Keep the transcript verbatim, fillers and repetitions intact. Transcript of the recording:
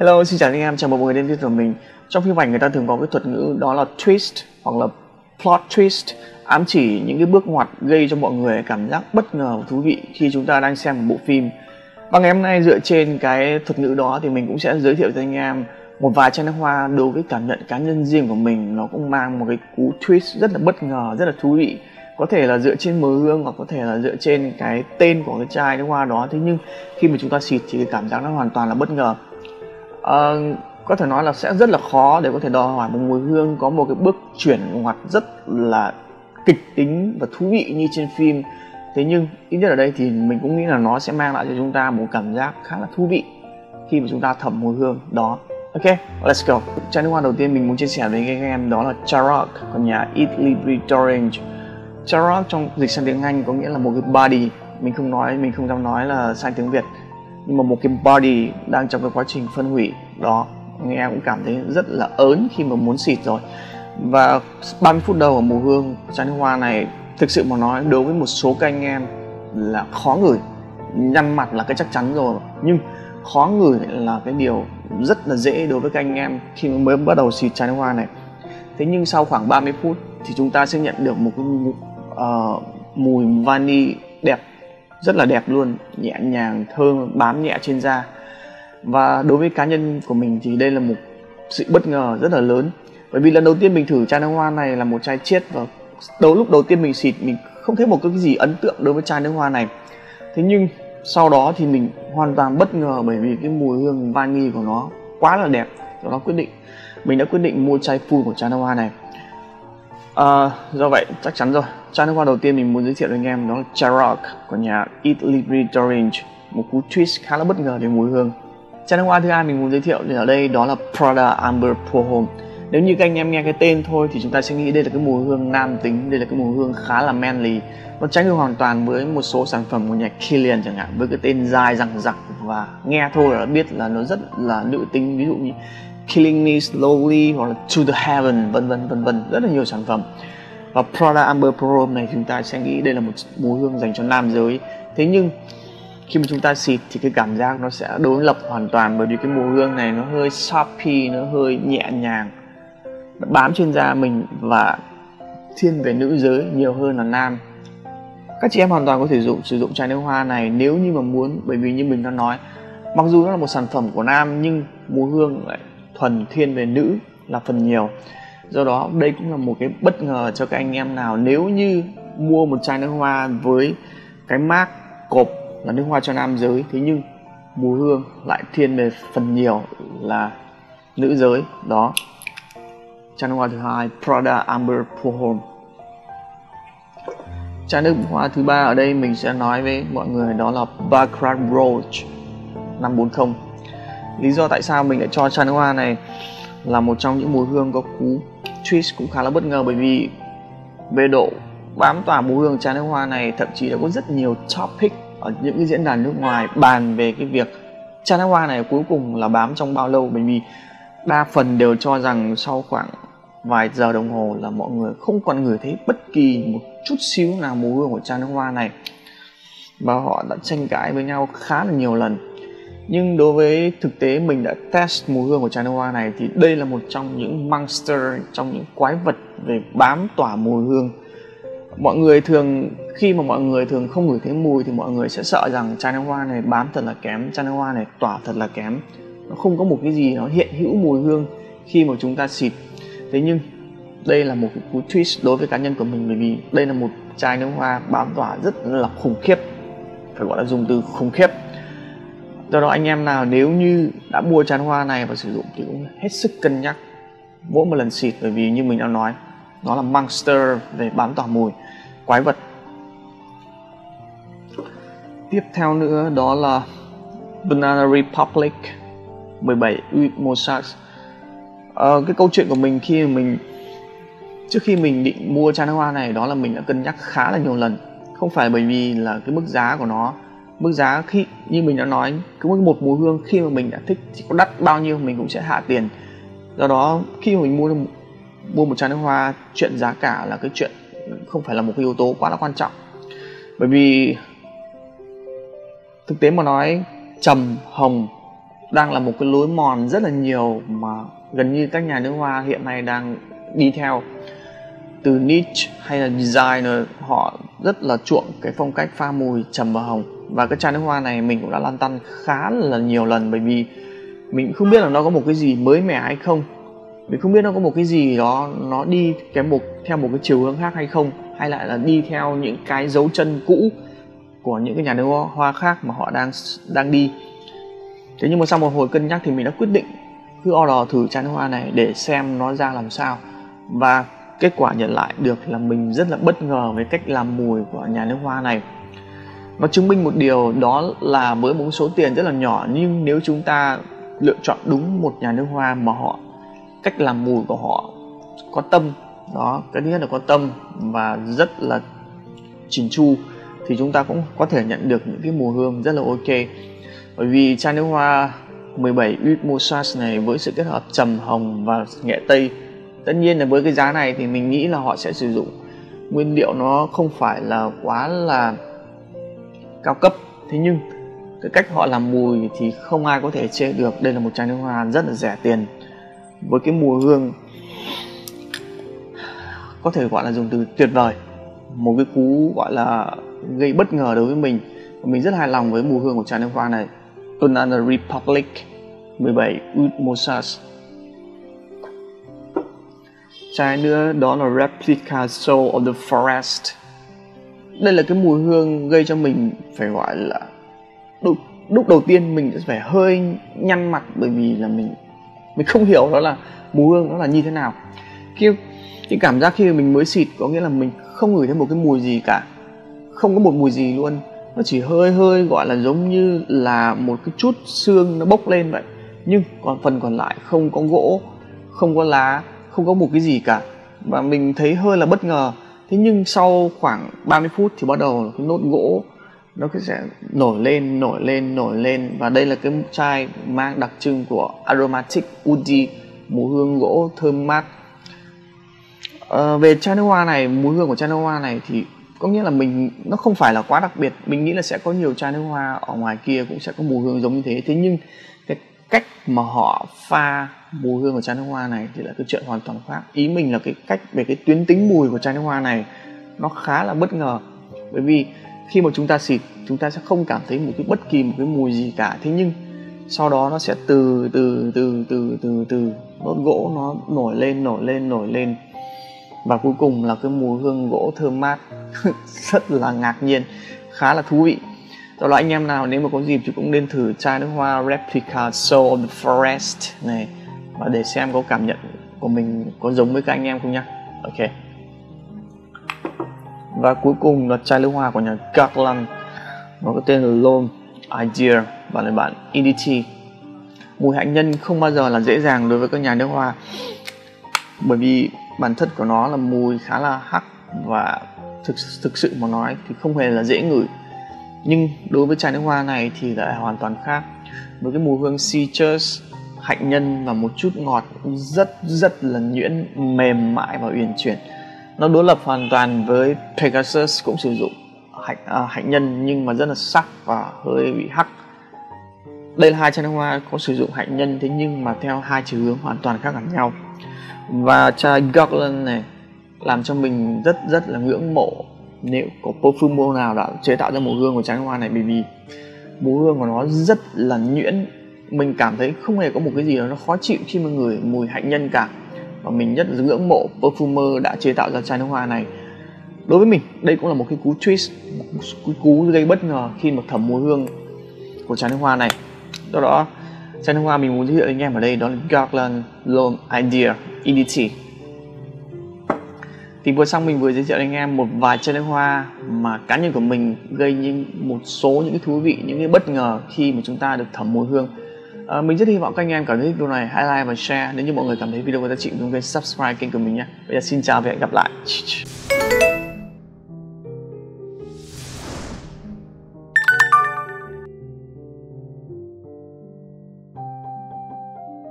Hello, xin chào anh em, chào mừng mọi người đến với của mình. Trong phim ảnh người ta thường có cái thuật ngữ đó là twist hoặc là plot twist, ám chỉ những cái bước ngoặt gây cho mọi người cảm giác bất ngờ và thú vị khi chúng ta đang xem một bộ phim. Và ngày hôm nay dựa trên cái thuật ngữ đó thì mình cũng sẽ giới thiệu cho anh em một vài chai nước hoa đối với cảm nhận cá nhân riêng của mình. Nó cũng mang một cái cú twist rất là bất ngờ, rất là thú vị. Có thể là dựa trên mùi hương hoặc có thể là dựa trên cái tên của cái chai nước hoa đó. Thế nhưng khi mà chúng ta xịt thì cái cảm giác nó hoàn toàn là bất ngờ. À, có thể nói là sẽ rất là khó để có thể đòi hỏi một mùi hương có một cái bước chuyển ngoặt rất là kịch tính và thú vị như trên phim. Thế nhưng ít nhất ở đây thì mình cũng nghĩ là nó sẽ mang lại cho chúng ta một cảm giác khá là thú vị khi mà chúng ta thẩm mùi hương đó. Ok, let's go. Chai nước hoa đầu tiên mình muốn chia sẻ với các em đó là Charogne của nhà Etat Libre d'Orange. Charogne trong dịch sang tiếng Anh có nghĩa là một cái body. Mình không nói, mình không dám nói là sang tiếng Việt, nhưng mà một cái body đang trong cái quá trình phân hủy đó, anh em cũng cảm thấy rất là ớn khi mà muốn xịt rồi. Và ba mươi phút đầu ở mùa hương chai nước hoa này thực sự mà nói đối với một số các anh em là khó ngửi, nhăn mặt là cái chắc chắn rồi, nhưng khó ngửi là cái điều rất là dễ đối với các anh em khi mới bắt đầu xịt chai nước hoa này. Thế nhưng sau khoảng ba mươi phút thì chúng ta sẽ nhận được một cái uh, mùi vani đẹp, rất là đẹp luôn, nhẹ nhàng, thơm, bám nhẹ trên da. Và đối với cá nhân của mình thì đây là một sự bất ngờ rất là lớn, bởi vì lần đầu tiên mình thử chai nước hoa này là một chai chiết, và đầu lúc đầu tiên mình xịt mình không thấy một cái gì ấn tượng đối với chai nước hoa này. Thế nhưng sau đó thì mình hoàn toàn bất ngờ bởi vì cái mùi hương vani của nó quá là đẹp. Đó là quyết định mình đã quyết định mua chai full của chai nước hoa này. À, do vậy chắc chắn rồi, chai nước hoa đầu tiên mình muốn giới thiệu với anh em đó là Charogne của nhà Etat Libre d'Orange, một cú twist khá là bất ngờ về mùi hương. Chai nước hoa thứ hai mình muốn giới thiệu thì ở đây đó là Prada Amber Pour Homme. Nếu như các anh em nghe cái tên thôi thì chúng ta sẽ nghĩ đây là cái mùi hương nam tính, đây là cái mùi hương khá là manly. Nó trái ngược hoàn toàn với một số sản phẩm của nhà Killian chẳng hạn, với cái tên dài dằng dặc và nghe thôi là biết là nó rất là nữ tính, ví dụ như Killing Me Slowly hoặc là To The Heaven, vân vân vân vân, rất là nhiều sản phẩm. Và Prada Amber Pour Homme này chúng ta sẽ nghĩ đây là một mùi hương dành cho nam giới. Thế nhưng khi mà chúng ta xịt thì cái cảm giác nó sẽ đối lập hoàn toàn, bởi vì cái mùi hương này nó hơi soapy, nó hơi nhẹ nhàng, bám trên da mình và thiên về nữ giới nhiều hơn là nam. Các chị em hoàn toàn có thể dùng, sử dụng chai nước hoa này nếu như mà muốn, bởi vì như mình đã nói, mặc dù nó là một sản phẩm của nam nhưng mùi hương lại thuần thiên về nữ là phần nhiều. Do đó đây cũng là một cái bất ngờ cho các anh em nào nếu như mua một chai nước hoa với cái mác cộp là nước hoa cho nam giới, thế nhưng mùi hương lại thiên về phần nhiều là nữ giới đó. Chai nước hoa thứ hai Prada Amber Pour Homme. Chai nước hoa thứ ba ở đây mình sẽ nói với mọi người đó là Baccarat Rouge năm bốn không. Lý do tại sao mình lại cho chai nước hoa này là một trong những mùi hương có cú twist cũng khá là bất ngờ, bởi vì về độ bám tỏa mùi hương chai nước hoa này thậm chí đã có rất nhiều topic ở những cái diễn đàn nước ngoài bàn về cái việc chai nước hoa này cuối cùng là bám trong bao lâu, bởi vì đa phần đều cho rằng sau khoảng vài giờ đồng hồ là mọi người không còn ngửi thấy bất kỳ một chút xíu nào mùi hương của chai nước hoa này, và họ đã tranh cãi với nhau khá là nhiều lần. Nhưng đối với thực tế mình đã test mùi hương của chai nước hoa này thì đây là một trong những monster, trong những quái vật về bám tỏa mùi hương. Mọi người thường, khi mà mọi người thường không ngửi thấy mùi thì mọi người sẽ sợ rằng chai nước hoa này bám thật là kém, chai nước hoa này tỏa thật là kém, nó không có một cái gì nó hiện hữu mùi hương khi mà chúng ta xịt. Thế nhưng đây là một cái cú twist đối với cá nhân của mình, bởi vì đây là một chai nước hoa bám tỏa rất là khủng khiếp, phải gọi là dùng từ khủng khiếp. Do đó anh em nào nếu như đã mua chai nước hoa này và sử dụng thì cũng hết sức cân nhắc mỗi một lần xịt, bởi vì như mình đã nói, nó là monster về bám tỏa mùi, quái vật. Tiếp theo nữa đó là Banana Republic mười bảy Oud Moisac. À, cái câu chuyện của mình khi mình trước khi mình định mua chai nước hoa này đó là mình đã cân nhắc khá là nhiều lần, không phải bởi vì là cái mức giá của nó, mức giá khi như mình đã nói, cứ một mùi hương khi mà mình đã thích thì có đắt bao nhiêu mình cũng sẽ hạ tiền. Do đó khi mình mua mua một chai nước hoa, chuyện giá cả là cái chuyện không phải là một cái yếu tố quá là quan trọng, bởi vì thực tế mà nói trầm, hồng, đang là một cái lối mòn rất là nhiều mà gần như các nhà nước hoa hiện nay đang đi theo. Từ niche hay là designer, họ rất là chuộng cái phong cách pha mùi trầm và hồng. Và cái chai nước hoa này mình cũng đã lăn tăn khá là nhiều lần, bởi vì mình không biết là nó có một cái gì mới mẻ hay không, mình không biết nó có một cái gì đó nó đi cái một theo một cái chiều hướng khác hay không, hay lại là đi theo những cái dấu chân cũ của những cái nhà nước hoa khác mà họ đang đang đi. Thế nhưng mà sau một hồi cân nhắc thì mình đã quyết định cứ order thử chai nước hoa này để xem nó ra làm sao. Và kết quả nhận lại được là mình rất là bất ngờ với cách làm mùi của nhà nước hoa này. Nó chứng minh một điều, đó là với một số tiền rất là nhỏ, nhưng nếu chúng ta lựa chọn đúng một nhà nước hoa mà họ cách làm mùi của họ có tâm, đó, cái thứ nhất là có tâm và rất là chỉn chu, thì chúng ta cũng có thể nhận được những cái mùi hương rất là ok. Bởi vì chai nước hoa mười bảy Oud Moisac này với sự kết hợp trầm hồng và nghệ tây, tất nhiên là với cái giá này thì mình nghĩ là họ sẽ sử dụng nguyên liệu nó không phải là quá là cao cấp. Thế nhưng cái cách họ làm mùi thì không ai có thể chê được. Đây là một chai nước hoa rất là rẻ tiền, với cái mùi hương có thể gọi là dùng từ tuyệt vời. Một cái cú gọi là gây bất ngờ đối với mình. Mình rất hài lòng với mùi hương của chai nước hoa này, Banana Republic mười bảy Oud Moisac. Chai nữa đó là Replica Soul of the Forest. Đây là cái mùi hương gây cho mình phải gọi là Lúc, lúc đầu tiên mình sẽ phải hơi nhăn mặt, bởi vì là mình mình không hiểu đó là mùi hương nó là như thế nào. Khi, cái cảm giác khi mình mới xịt có nghĩa là mình không ngửi thấy một cái mùi gì cả, không có một mùi gì luôn. Nó chỉ hơi hơi gọi là giống như là một cái chút xương nó bốc lên vậy, nhưng còn phần còn lại không có gỗ, không có lá, không có một cái gì cả. Và mình thấy hơi là bất ngờ. Thế nhưng sau khoảng ba mươi phút thì bắt đầu cái nốt gỗ nó sẽ nổi lên, nổi lên, nổi lên. Và đây là cái chai mang đặc trưng của Aromatic Woody, mùi hương gỗ thơm mát. à, Về chai nước hoa này, mùi hương của chai nước hoa này thì có nghĩa là mình nó không phải là quá đặc biệt. Mình nghĩ là sẽ có nhiều chai nước hoa ở ngoài kia cũng sẽ có mùi hương giống như thế. Thế nhưng cái cách mà họ pha mùi hương của chai nước hoa này thì là cái chuyện hoàn toàn khác. Ý mình là cái cách về cái tuyến tính mùi của chai nước hoa này nó khá là bất ngờ, bởi vì khi mà chúng ta xịt chúng ta sẽ không cảm thấy một cái bất kỳ một cái mùi gì cả. Thế nhưng sau đó nó sẽ từ từ từ từ từ từ nốt gỗ nó nổi lên, nổi lên, nổi lên, và cuối cùng là cái mùi hương gỗ thơm mát rất là ngạc nhiên, khá là thú vị. Đó là anh em nào nếu mà có dịp thì cũng nên thử chai nước hoa Replica Soul of the Forest này, và để xem có cảm nhận của mình có giống với các anh em không nhá. Ok. Và cuối cùng là chai nước hoa của nhà Guerlain, nó có tên là L'Homme Idea và là bản e đê tê. Mùi hạnh nhân không bao giờ là dễ dàng đối với các nhà nước hoa, bởi vì bản thân của nó là mùi khá là hắc, và thực, thực sự mà nói thì không hề là dễ ngửi. Nhưng đối với chai nước hoa này thì lại hoàn toàn khác, với cái mùi hương citrus, hạnh nhân và một chút ngọt rất rất là nhuyễn, mềm mại và uyển chuyển. Nó đối lập hoàn toàn với Pegasus cũng sử dụng hạnh, à, hạnh nhân nhưng mà rất là sắc và hơi bị hắc. Đây là hai chai nước hoa có sử dụng hạnh nhân, thế nhưng mà theo hai chiều hướng hoàn toàn khác hẳn nhau. Và chai Guerlain này làm cho mình rất rất là ngưỡng mộ nếu có perfumer nào đã chế tạo ra mùi hương của chai nước hoa này, bởi vì mùi hương của nó rất là nhuyễn. Mình cảm thấy không hề có một cái gì đó nó khó chịu khi mà ngửi mùi hạnh nhân cả. Và mình rất là ngưỡng mộ perfumer đã chế tạo ra chai nước hoa này. Đối với mình, đây cũng là một cái cú twist, một cái cú gây bất ngờ khi mà thẩm mùi hương của chai nước hoa này. Đó đó, chai nước hoa mình muốn giới thiệu đến anh em ở đây đó là Guerlain L'Homme Idea e đê tê. Thì vừa xong mình vừa giới thiệu đến anh em một vài chai nước hoa mà cá nhân của mình gây những một số những cái thú vị, những cái bất ngờ khi mà chúng ta được thẩm mùi hương. À, mình rất hy vọng các anh em cảm thấy video này, hãy like và share. Nếu như mọi người cảm thấy video có giá trị, đừng quên subscribe kênh của mình nhé. Bây giờ xin chào và hẹn gặp lại.